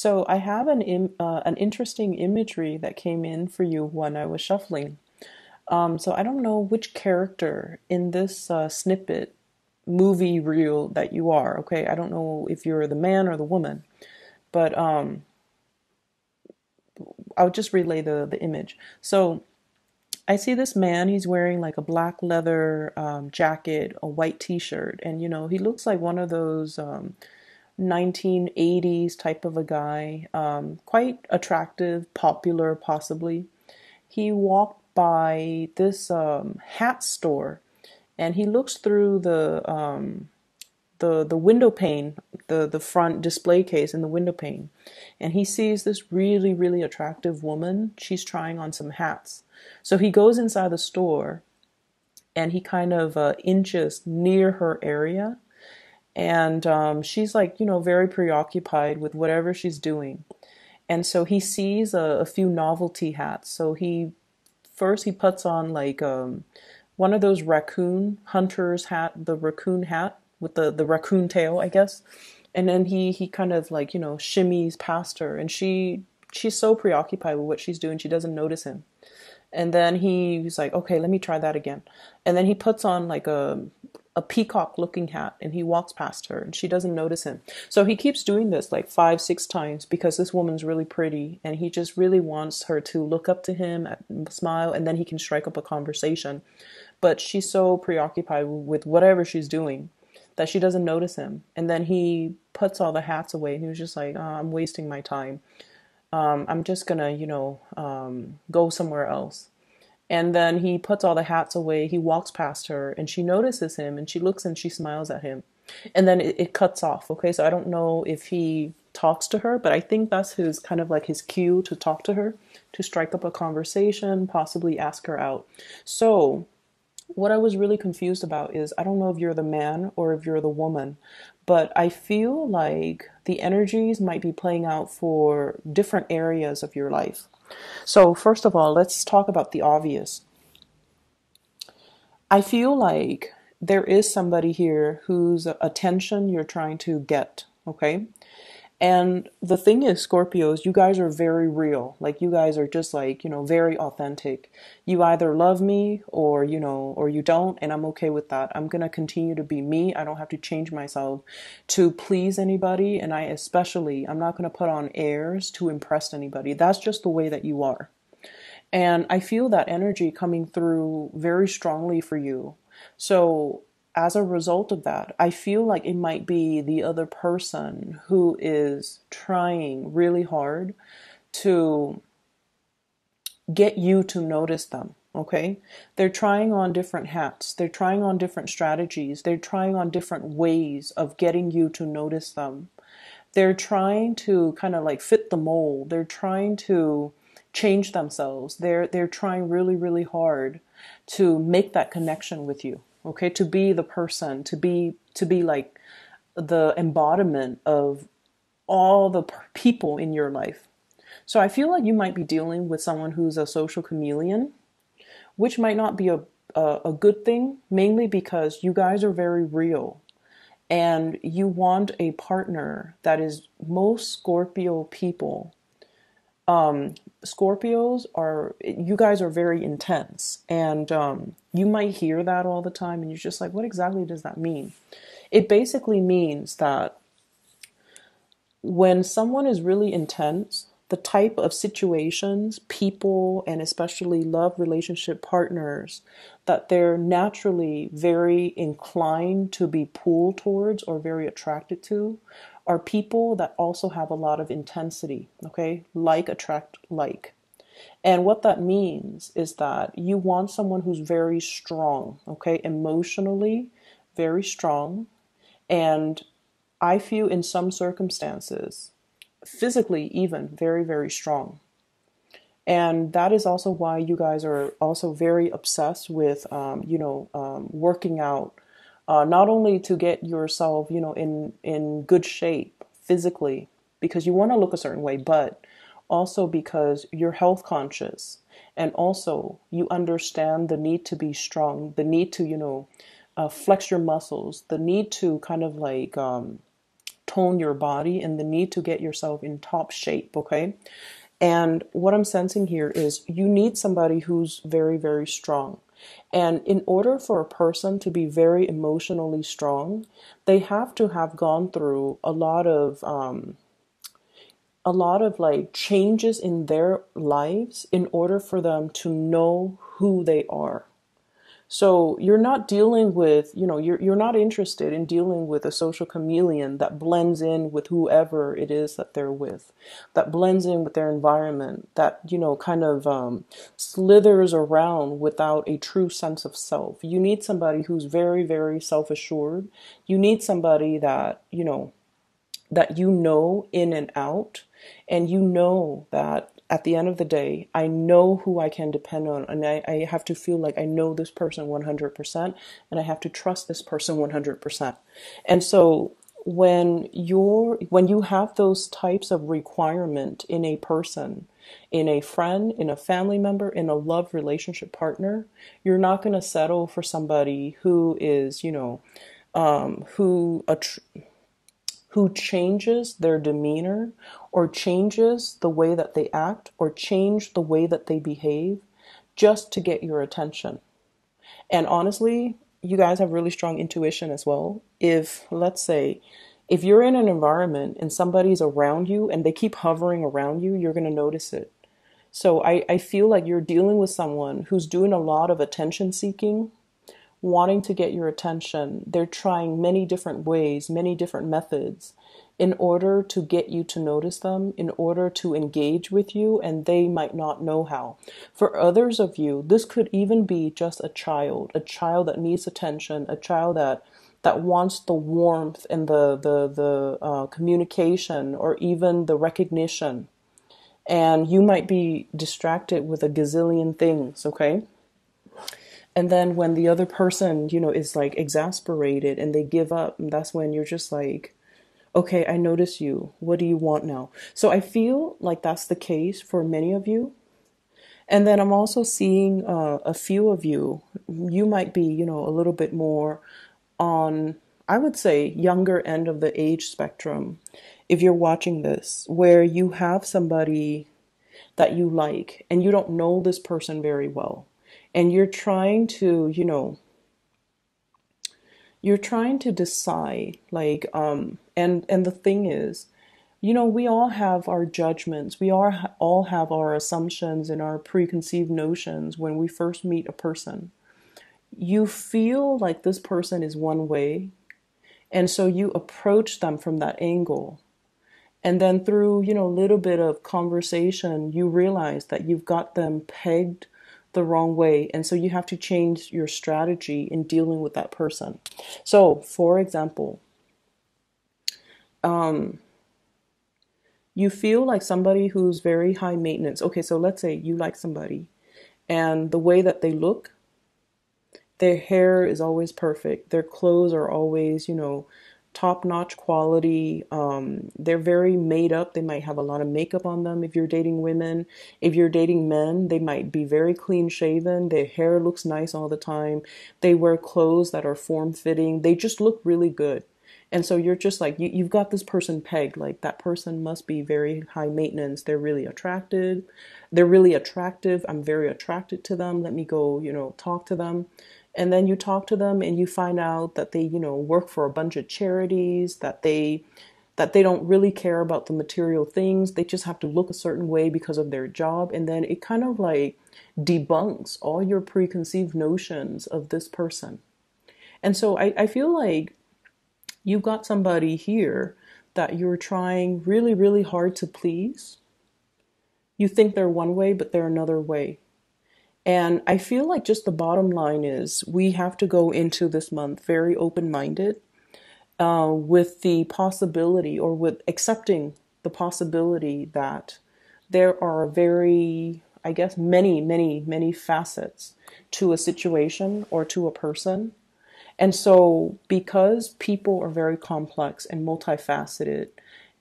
So I have an interesting imagery that came in for you when I was shuffling. So I don't know which character in this snippet movie reel that you are, okay? I don't know if you're the man or the woman, but I'll just relay the image. So I see this man, he's wearing like a black leather jacket, a white t-shirt, and you know, he looks like one of those 1980s type of a guy, quite attractive, popular possibly. He walked by this hat store, and he looks through the window pane, the front display case in the window pane, and he sees this really, really attractive woman. She's trying on some hats. So he goes inside the store, and he kind of inches near her area, and she's like, you know, very preoccupied with whatever she's doing. And so he sees a few novelty hats. So first he puts on like one of those raccoon hunter's hat, the raccoon hat with the raccoon tail, I guess. And then he kind of like, you know, shimmies past her, and she's so preoccupied with what she's doing, she doesn't notice him. And then he's like, okay, let me try that again. And then he puts on like a peacock looking hat, and he walks past her, and she doesn't notice him. So he keeps doing this like 5-6 times, because this woman's really pretty, and he just really wants her to look up to him, smile, and then he can strike up a conversation. But she's so preoccupied with whatever she's doing that she doesn't notice him. And then he puts all the hats away, and he was just like, oh, I'm wasting my time. I'm just gonna, you know, go somewhere else. And then he puts all the hats away, he walks past her, and she notices him, and she looks and she smiles at him. And then it cuts off, okay? So I don't know if he talks to her, but I think that's his kind of like his cue to talk to her, to strike up a conversation, possibly ask her out. So what I was really confused about is, I don't know if you're the man or if you're the woman, but I feel like the energies might be playing out for different areas of your life. So first of all, let's talk about the obvious. I feel like there is somebody here whose attention you're trying to get, okay? And the thing is, Scorpios, you guys are very real. Like, you guys are just like, you know, very authentic. You either love me or, you know, or you don't. And I'm okay with that. I'm going to continue to be me. I don't have to change myself to please anybody. And I'm not going to put on airs to impress anybody. That's just the way that you are. And I feel that energy coming through very strongly for you. So as a result of that, I feel like it might be the other person who is trying really hard to get you to notice them, okay? They're trying on different hats. They're trying on different strategies. They're trying on different ways of getting you to notice them. They're trying to kind of like fit the mold. They're trying to change themselves. They're trying really, really hard to make that connection with you. Okay, to be the person, to be like the embodiment of all the people in your life. So I feel like you might be dealing with someone who's a social chameleon, which might not be a good thing, mainly because you guys are very real, and you want a partner that is most Scorpio people. Scorpios are, you guys are very intense, and you might hear that all the time, and you're just like, what exactly does that mean? It basically means that when someone is really intense, the type of situations, people, and especially love relationship partners that they're naturally very inclined to be pulled towards or very attracted to are people that also have a lot of intensity, okay? Like attract like. And what that means is that you want someone who's very strong, okay? Emotionally, very strong. And I feel in some circumstances, physically even, very, very strong. And that is also why you guys are also very obsessed with, you know, working out. Not only to get yourself, you know, in good shape physically, because you want to look a certain way, but also because you're health conscious, and also you understand the need to be strong, the need to, you know, flex your muscles, the need to kind of like tone your body and the need to get yourself in top shape, okay? And what I'm sensing here is you need somebody who's very, very strong. And in order for a person to be very emotionally strong, they have to have gone through a lot of like changes in their lives in order for them to know who they are. So you're not dealing with, you know, you're not interested in dealing with a social chameleon that blends in with whoever it is that they're with, that blends in with their environment, that, you know, kind of slithers around without a true sense of self. You need somebody who's very, very self-assured. You need somebody that, you know, in and out, and you know that at the end of the day, I know who I can depend on, and I have to feel like I know this person 100%, and I have to trust this person 100%. And so when you have those types of requirement in a person, in a friend, in a family member, in a love relationship partner, you're not going to settle for somebody who is, you know, who changes their demeanor or changes the way that they act or change the way that they behave just to get your attention. And honestly, you guys have really strong intuition as well. If, let's say, if you're in an environment and somebody's around you and they keep hovering around you, you're going to notice it. So I feel like you're dealing with someone who's doing a lot of attention seeking, wanting to get your attention. They're trying many different ways, many different methods in order to get you to notice them, in order to engage with you, and they might not know how. For others of you, this could even be just a child that needs attention, a child that wants the warmth and the communication or even the recognition. And you might be distracted with a gazillion things, okay? And then when the other person, you know, is like exasperated and they give up, and that's when you're just like, okay, I notice you. What do you want now? So I feel like that's the case for many of you. And then I'm also seeing a few of you. You might be, you know, a little bit more on, I would say, younger end of the age spectrum, if you're watching this, where you have somebody that you like and you don't know this person very well. And you're trying to, you know, you're trying to decide, like, and the thing is, you know, we all have our judgments. We all have our assumptions and our preconceived notions when we first meet a person. You feel like this person is one way, and so you approach them from that angle. And then through, you know, a little bit of conversation, you realize that you've got them pegged the wrong way, and so you have to change your strategy in dealing with that person. So, for example, you feel like somebody who's very high maintenance. Okay, so let's say you like somebody, and the way that they look, their hair is always perfect, their clothes are always, you know, top-notch quality. They're very made up. They might have a lot of makeup on them if you're dating women. If you're dating men, they might be very clean-shaven. Their hair looks nice all the time. They wear clothes that are form-fitting. They just look really good. And so you're just like, you've got this person pegged. Like, that person must be very high maintenance. They're really attractive. I'm very attracted to them. Let me go, you know, talk to them. And then you talk to them and you find out that they, you know, work for a bunch of charities, that they don't really care about the material things. They just have to look a certain way because of their job. And then it kind of like debunks all your preconceived notions of this person. And so I feel like you've got somebody here that you're trying really, really hard to please. You think they're one way, but they're another way. And I feel like just the bottom line is we have to go into this month very open-minded with the possibility, or with accepting the possibility, that there are very, I guess, many, many, many facets to a situation or to a person. And so because people are very complex and multifaceted,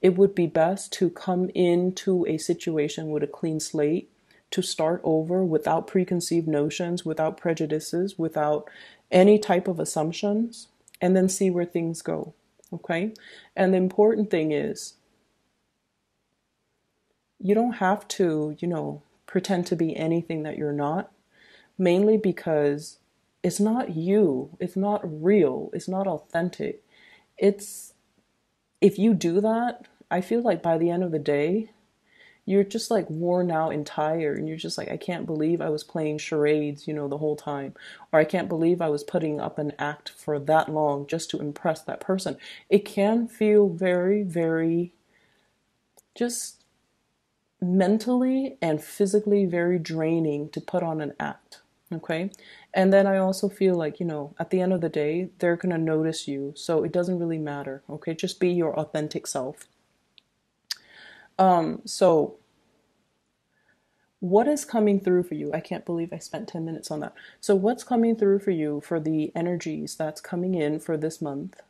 it would be best to come into a situation with a clean slate, to start over without preconceived notions, without prejudices, without any type of assumptions, and then see where things go. Okay? And the important thing is, you don't have to, you know, pretend to be anything that you're not, mainly because it's not you, it's not real, it's not authentic. It's, if you do that, I feel like by the end of the day, you're just like worn out and tired, and you're just like, I can't believe I was playing charades, you know, the whole time, or I can't believe I was putting up an act for that long just to impress that person. It can feel very, very, just mentally and physically very draining to put on an act, okay? And then I also feel like, you know, at the end of the day, they're gonna notice you, so it doesn't really matter, okay? Just be your authentic self. So what is coming through for you? I can't believe I spent 10 minutes on that. So what's coming through for you for the energies that's coming in for this month?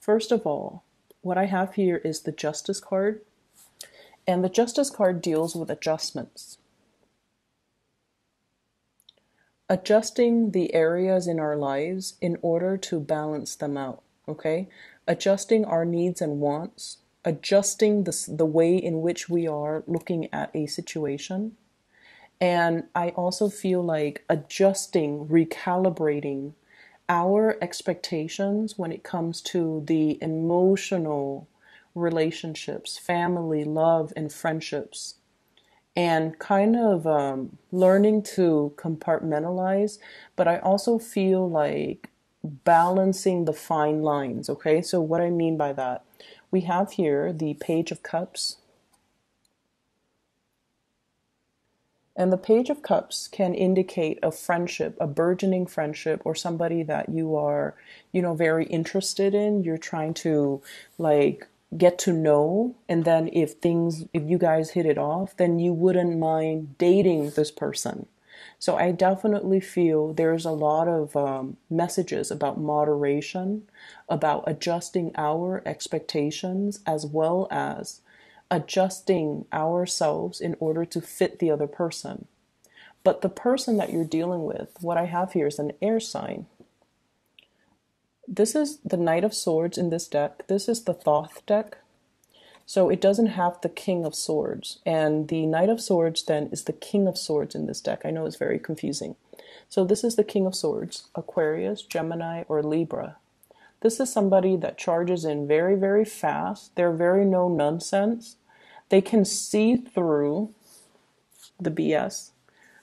First of all, what I have here is the Justice card, and the Justice card deals with adjustments. Adjusting the areas in our lives in order to balance them out, okay? Adjusting our needs and wants, adjusting the way in which we are looking at a situation. And I also feel like adjusting, recalibrating our expectations when it comes to the emotional relationships, family, love, and friendships, and kind of learning to compartmentalize. But I also feel like balancing the fine lines, okay? So what I mean by that, we have here the Page of Cups. And the Page of Cups can indicate a friendship, a burgeoning friendship, or somebody that you are, you know, very interested in. You're trying to, like, get to know. And then if you guys hit it off, then you wouldn't mind dating this person. So I definitely feel there's a lot of messages about moderation, about adjusting our expectations, as well as adjusting ourselves in order to fit the other person. But the person that you're dealing with, what I have here is an air sign. This is the Knight of Swords in this deck. This is the Thoth deck. So it doesn't have the King of Swords, and the Knight of Swords then is the King of Swords in this deck. I know it's very confusing. So this is the King of Swords, Aquarius, Gemini, or Libra. This is somebody that charges in very, very fast. They're very no-nonsense. They can see through the BS.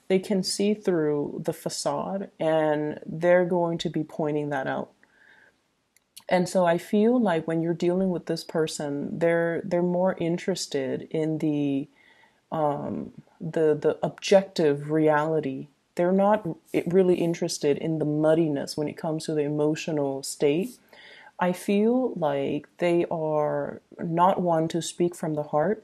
They can see through the facade, and they're going to be pointing that out. And so I feel like when you're dealing with this person, they're more interested in the objective reality. They're not really interested in the muddiness when it comes to the emotional state. I feel like they are not one to speak from the heart.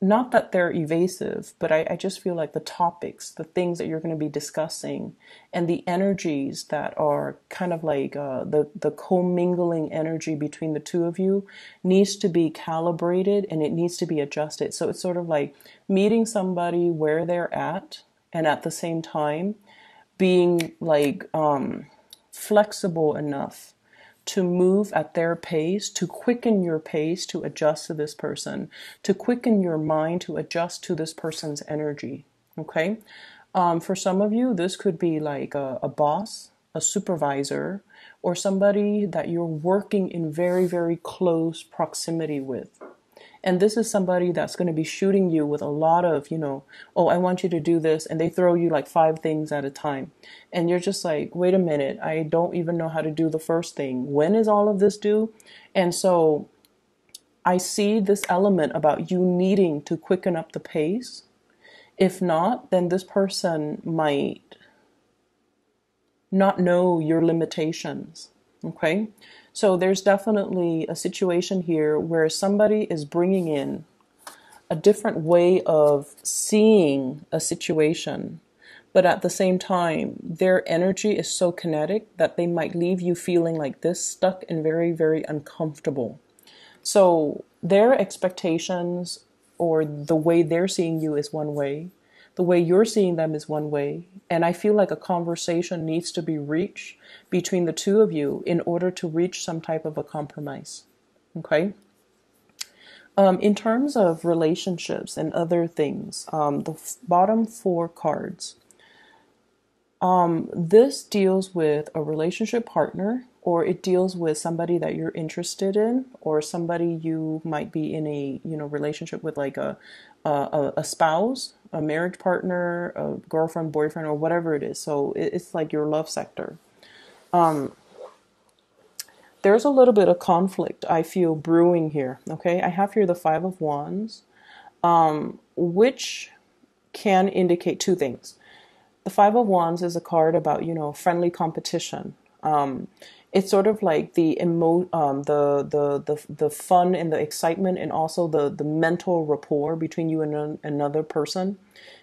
Not that they're evasive, but I just feel like the topics, the things that you're going to be discussing, and the energies that are kind of like the commingling energy between the two of you needs to be calibrated, and it needs to be adjusted. So it's sort of like meeting somebody where they're at, and at the same time being like flexible enough to move at their pace, to quicken your pace, to adjust to this person, to quicken your mind, to adjust to this person's energy, okay? For some of you, this could be like a boss, a supervisor, or somebody that you're working in very, very close proximity with. And this is somebody that's going to be shooting you with a lot of, you know, oh, I want you to do this. And they throw you like 5 things at a time. And you're just like, wait a minute, I don't even know how to do the first thing. When is all of this due? And so I see this element about you needing to quicken up the pace. If not, then this person might not know your limitations. Okay? So there's definitely a situation here where somebody is bringing in a different way of seeing a situation, but at the same time, their energy is so kinetic that they might leave you feeling like this, stuck and very, very uncomfortable. So their expectations or the way they're seeing you is one way. The way you're seeing them is one way. And I feel like a conversation needs to be reached between the two of you in order to reach some type of a compromise. Okay. In terms of relationships and other things, the bottom four cards, this deals with a relationship partner, or it deals with somebody that you're interested in, or somebody you might be in a, you know, relationship with, like a spouse, a marriage partner, a girlfriend, boyfriend, or whatever it is. So it's like your love sector. There's a little bit of conflict I feel brewing here. Okay, I have here the Five of Wands, which can indicate two things. The Five of Wands is a card about, you know, friendly competition. It's sort of like the fun and the excitement, and also the mental rapport between you and another person.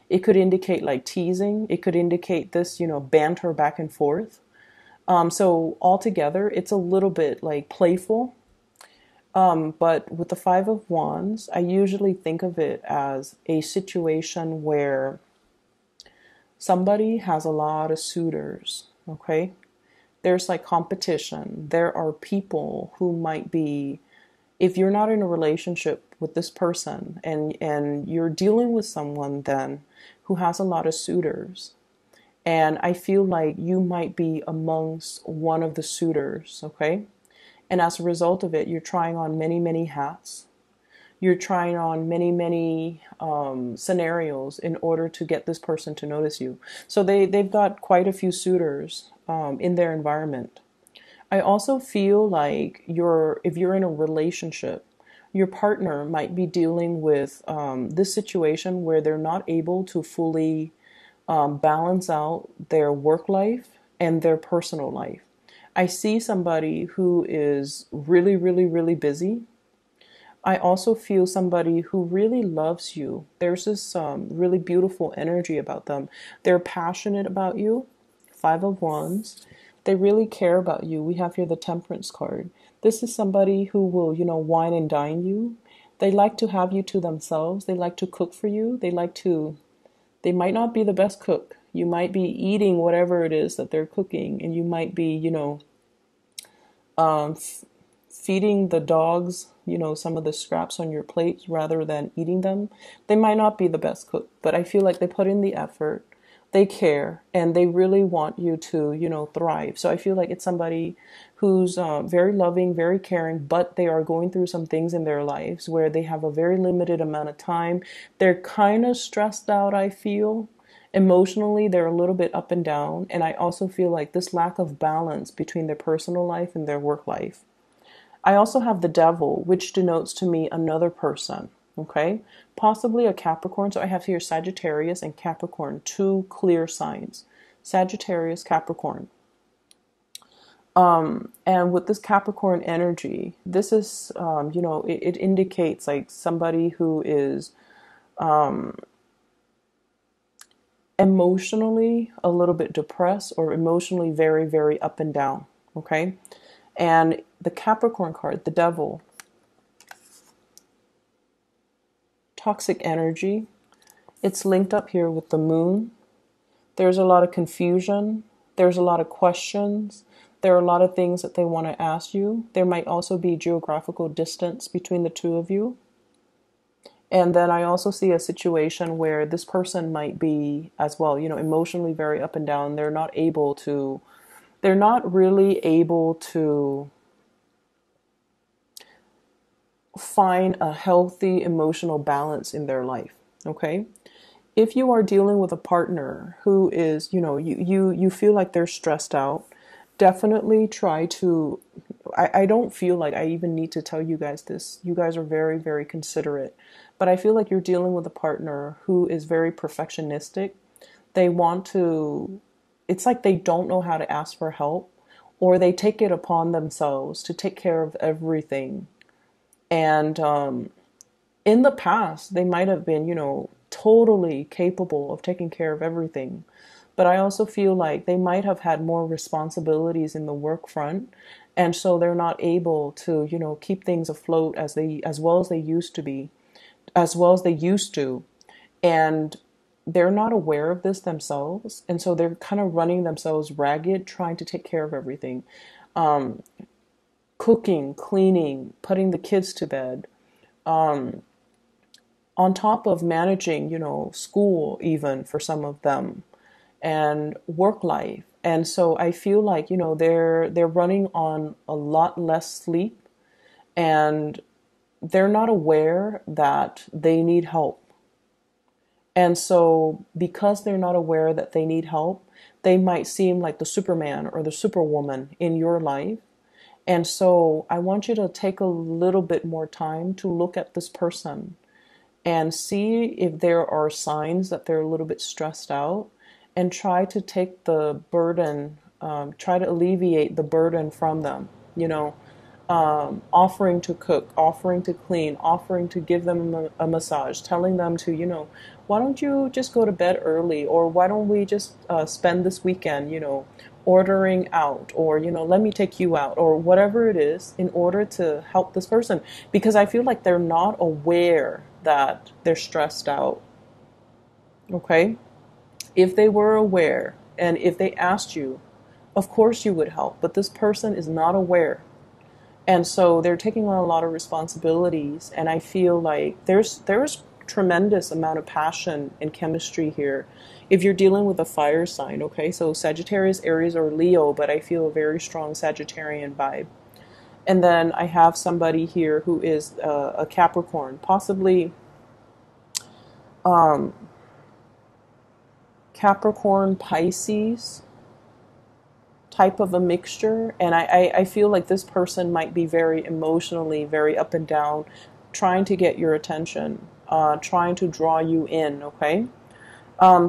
It could indicate like teasing. It could indicate this, you know, banter back and forth. So altogether, it's a little bit like playful. But with the Five of Wands, I usually think of it as a situation where somebody has a lot of suitors. Okay. There's like competition. There are people who might be, if you're not in a relationship with this person and you're dealing with someone then who has a lot of suitors. And I feel like you might be amongst one of the suitors, okay? And as a result of it, you're trying on many, many hats. You're trying on many, many scenarios in order to get this person to notice you. So they've got quite a few suitors in their environment. I also feel like if you're in a relationship, your partner might be dealing with this situation where they're not able to fully balance out their work life and their personal life. I see somebody who is really, really, really busy. I also feel somebody who really loves you. There's this really beautiful energy about them. They're passionate about you. Five of Wands. They really care about you. We have here the Temperance card. This is somebody who will, you know, wine and dine you. They like to have you to themselves. They like to cook for you. They might not be the best cook. You might be eating whatever it is that they're cooking, and you might be, you know, feeding the dogs, you know, some of the scraps on your plate rather than eating them. They might not be the best cook, but I feel like they put in the effort, they care, and they really want you to, you know, thrive. So I feel like it's somebody who's very loving, very caring, but they are going through some things in their lives where they have a very limited amount of time. They're kind of stressed out, I feel. Emotionally, they're a little bit up and down. And I also feel like this lack of balance between their personal life and their work life. I also have the Devil, which denotes to me another person. Okay, possibly a Capricorn. So I have here Sagittarius and Capricorn, two clear signs, Sagittarius, Capricorn. And with this Capricorn energy, this is, you know, it indicates like somebody who is emotionally a little bit depressed, or emotionally very, very up and down. Okay, and the Capricorn card, the Devil. Toxic energy. It's linked up here with the Moon. There's a lot of confusion. There's a lot of questions. There are a lot of things that they want to ask you. There might also be geographical distance between the two of you. And then I also see a situation where this person might be as well, you know, emotionally very up and down. They're not really able to find a healthy emotional balance in their life. Okay. If you are dealing with a partner who is, you know, you feel like they're stressed out, definitely try to, I don't feel like I even need to tell you guys this. You guys are very, very considerate, but I feel like you're dealing with a partner who is very perfectionistic. They want to, it's like they don't know how to ask for help, or they take it upon themselves to take care of everything. And in the past, they might have been, you know, totally capable of taking care of everything. But I also feel like they might have had more responsibilities in the work front. And so they're not able to, you know, keep things afloat as well as they used to. And they're not aware of this themselves. And so they're kind of running themselves ragged, trying to take care of everything. Cooking, cleaning, putting the kids to bed, on top of managing, you know, school even for some of them and work life. And so I feel like, you know, they're running on a lot less sleep, and they're not aware that they need help. And so because they're not aware that they need help, they might seem like the Superman or the Superwoman in your life. And so I want you to take a little bit more time to look at this person and see if there are signs that they're a little bit stressed out, and try to take the burden, try to alleviate the burden from them, you know, offering to cook, offering to clean, offering to give them a massage, telling them to, you know, why don't you just go to bed early, or why don't we just spend this weekend, you know, ordering out, or, you know, let me take you out, or whatever it is, in order to help this person. Because I feel like they're not aware that they're stressed out. Okay? If they were aware, and if they asked you, of course you would help, but this person is not aware. And so they're taking on a lot of responsibilities, and I feel like there's tremendous amount of passion and chemistry here. If you're dealing with a fire sign, okay, so Sagittarius, Aries, or Leo, but I feel a very strong Sagittarian vibe. And then I have somebody here who is a Capricorn, possibly Capricorn, Pisces type of a mixture. And I feel like this person might be very emotionally, very up and down, trying to get your attention, trying to draw you in, okay?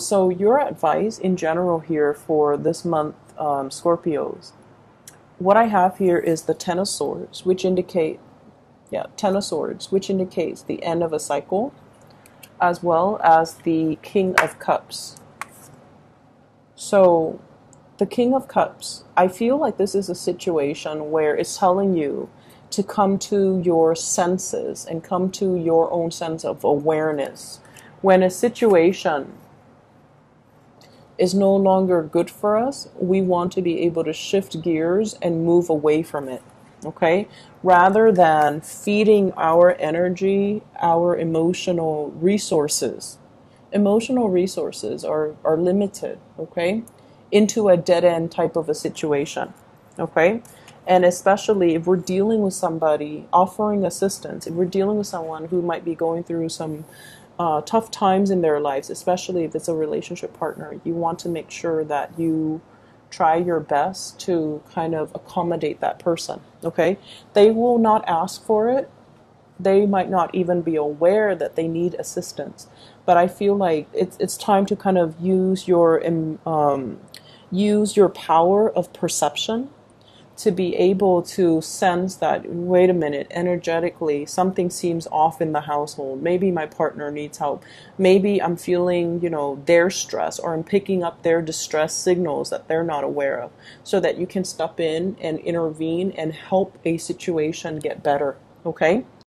So your advice in general here for this month, Scorpios, what I have here is the Ten of Swords, which indicates the end of a cycle, as well as the King of Cups. So the King of Cups, I feel like this is a situation where it's telling you to come to your senses and come to your own sense of awareness. When a situation is no longer good for us, we want to be able to shift gears and move away from it, okay? Rather than feeding our energy, our emotional resources. Emotional resources are limited, okay, into a dead-end type of a situation, okay? And especially if we're dealing with somebody, offering assistance, if we're dealing with someone who might be going through some tough times in their lives, especially if it's a relationship partner, you want to make sure that you try your best to kind of accommodate that person, okay? They will not ask for it. They might not even be aware that they need assistance. But I feel like it's time to kind of use your power of perception to be able to sense that, wait a minute, energetically, something seems off in the household. Maybe my partner needs help. Maybe I'm feeling, you know, their stress, or I'm picking up their distress signals that they're not aware of, so that you can step in and intervene and help a situation get better, okay?